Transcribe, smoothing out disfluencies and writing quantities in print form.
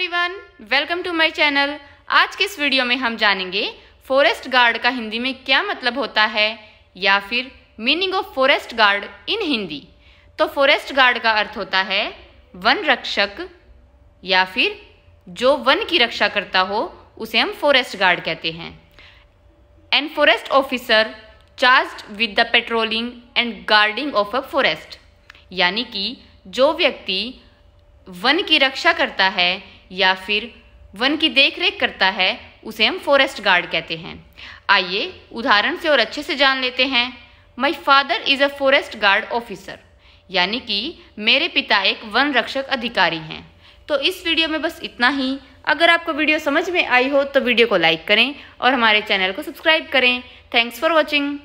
Everyone, welcome to my channel. आज के इस वीडियो में हम जानेंगे फॉरेस्ट गार्ड का हिंदी में क्या मतलब होता है या फिर meaning of forest guard in Hindi. तो फॉरेस्ट गार्ड का अर्थ होता है वन रक्षक या फिर जो वन की रक्षा करता हो उसे हम फॉरेस्ट गार्ड कहते हैं। And forest officer charged with the patrolling and guarding of a forest, यानी कि जो व्यक्ति वन की रक्षा करता है या फिर वन की देखरेख करता है उसे हम फॉरेस्ट गार्ड कहते हैं। आइए उदाहरण से और अच्छे से जान लेते हैं। My father is a forest guard officer, यानी कि मेरे पिता एक वन रक्षक अधिकारी हैं। तो इस वीडियो में बस इतना ही। अगर आपको वीडियो समझ में आई हो तो वीडियो को लाइक करें और हमारे चैनल को सब्सक्राइब करें। Thanks for watching.